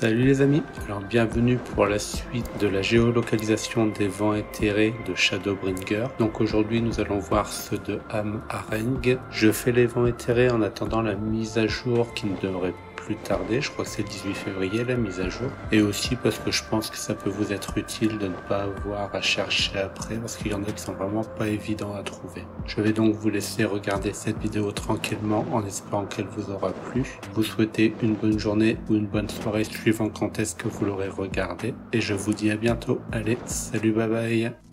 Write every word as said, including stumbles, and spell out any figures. Salut les amis, alors bienvenue pour la suite de la géolocalisation des vents éthérés de Shadowbringers. Donc aujourd'hui nous allons voir ceux de Amh Araeng. Je fais les vents éthérés en attendant la mise à jour qui ne devrait plus tarder, je crois que c'est le dix-huit février la mise à jour. Et aussi parce que je pense que ça peut vous être utile de ne pas avoir à chercher après parce qu'il y en a qui sont vraiment pas évidents à trouver. Je vais donc vous laisser regarder cette vidéo tranquillement en espérant qu'elle vous aura plu. Vous souhaitez une bonne journée ou une bonne soirée suivant quand est-ce que vous l'aurez regardé. Et je vous dis à bientôt. Allez, salut, bye bye.